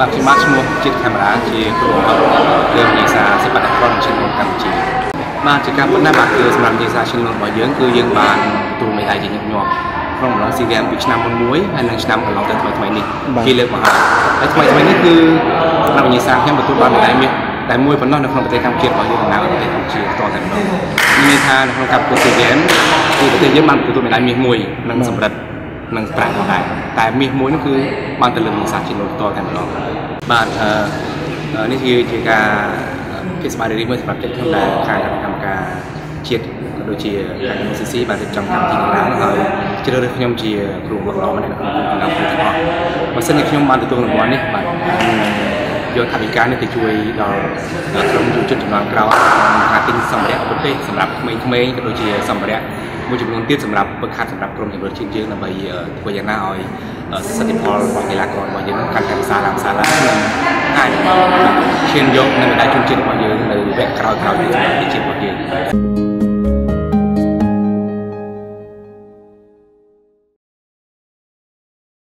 บางทีมัดชมวจิตแคมราจีตัวเรื่องยีซาสิบแปดครองชนวนกัมจีมาจากการบรรดาบางคือสำหรับยีซาชนวนบ่อยเยื่อคือเยื่อบานตัวไม่หายใจหยอกครองหลังซีแกมปีชนามบนมุ้ยอันหลังชนามของเราแต่ถอยถอยนี่กีเลือกมาแต่ถอยถอยนี่คือเรายีซาแค่ประตูบ้านอะไรมีแต่มวยบนนอกในครองประเทศกัมพูชาบ่อยเยื่อหนาวประเทศกัมพูชาตอนแต่เรายีซาในครองกับตัวซีแกมคือประเทศเยื่อบานประตูไม่หายมีมวยนั่งสำหรับนั่งแปลงอะไรแต่มีมวยนั่นคือบ้านตะลึงยีซาชนวนตอนแต่เราบ้านนี่คือเจกาเทศบาลเรื่องเมื่อสำหรับเจ็ดท่านได้การทำการเชียร์โดยเชียร์การทำซีซีบาลจำกัดที่ร้านนะครับเจริญขยมเชียร์กลุ่มของเราไม่ได้นะครับเราเป็นเฉพาะมาเส้นในขยมบาลตัวหนึ่งวันนี้บาลโยนทำอีกการนี่จะช่วยเราลงจุดจำนวนเราการติดสำเร็จประเภทสำหรับไม่โดยเชียร์สำเร็จมุ่งจุดลงที่สำหรับประคัดสำหรับกลุ่มอย่างโดยเชียร์นำไปตัวอย่างน่าออยสติพอลวัยละก่อนวัยนั้นการแข่งสาลามสาลาเช่นยกในได้จุดจุดมาเยอะเลยแบกคราวๆในจุดจุดมาเยอะ